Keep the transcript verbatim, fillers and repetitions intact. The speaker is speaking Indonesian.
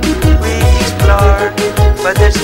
Lord, but there's